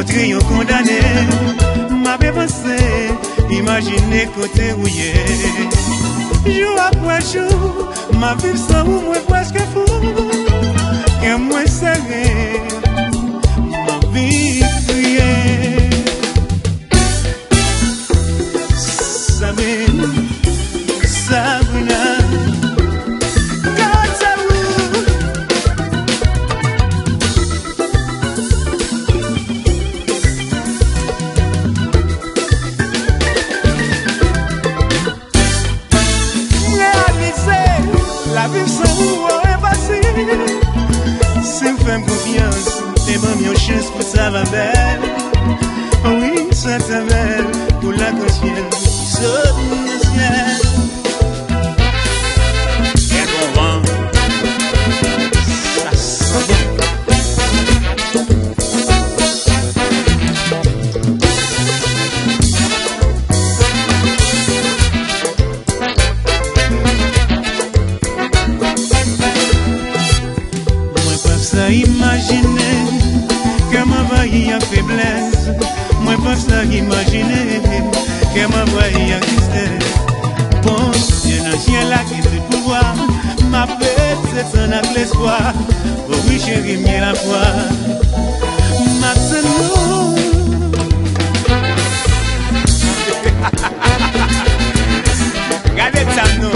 potri yon condamné. M'a pensé, imaginez côté rouillé. Jour après jour, ma vie sans vous, moi presque fou. Qu'un moins serré, ma vie priée. Sabrina, Sabrina. Ça va belle, oui, ça va belle, pour la conscience, sous le ciel. Et bon vent, ça sent bien. Moi, pas ça imaginer. M'envoyer à faiblesse, moi pense à imaginer que m'envoyer à tristesse. Bon, Dieu dans le ciel là qui te pouvoir, ma paix c'est un acte l'espoir. Oh oui chérie, mieux la foi. Maintenant, regardez ça nous.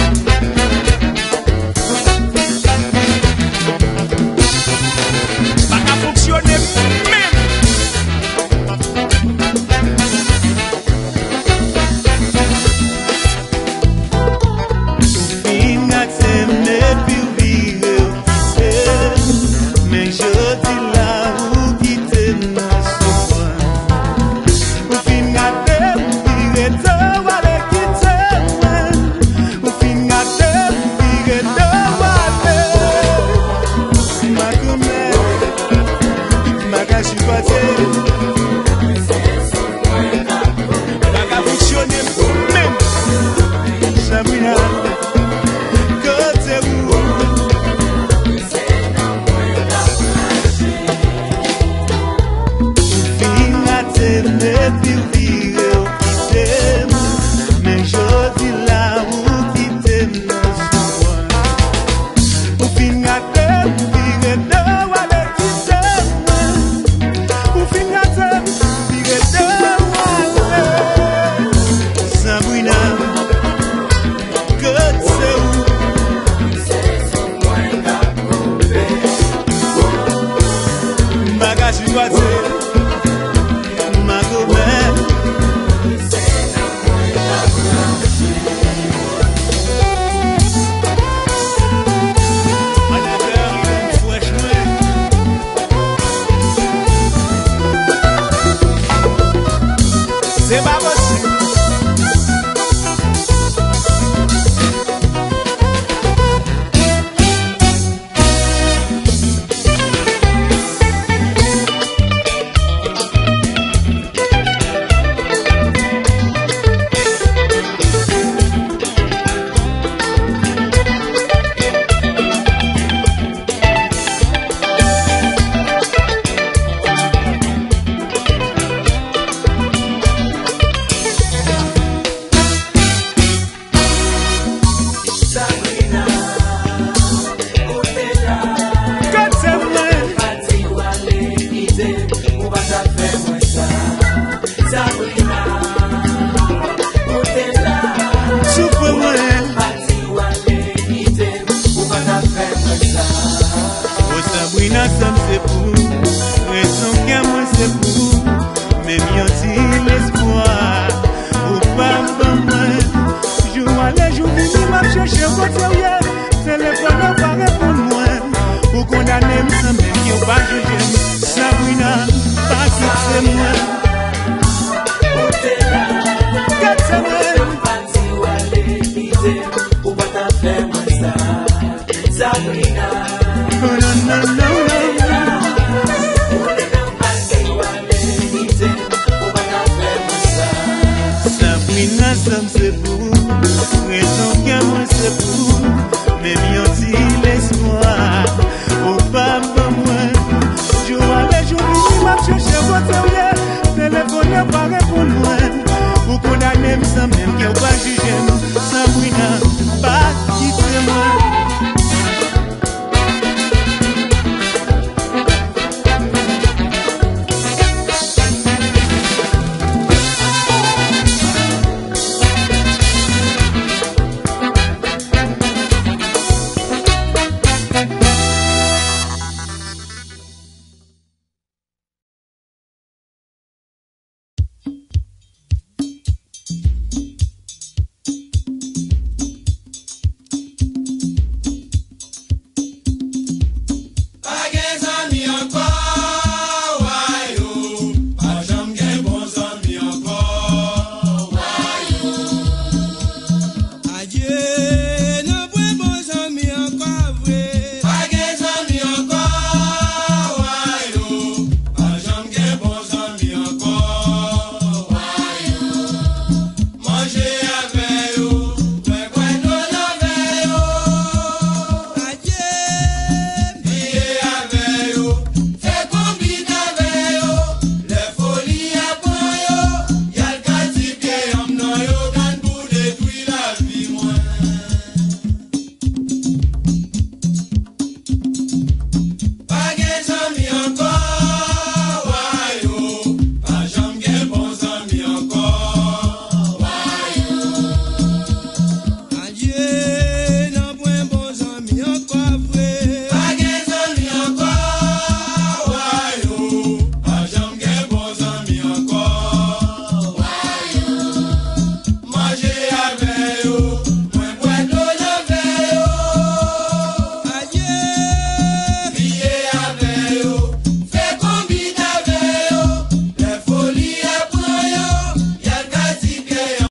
Sabrina,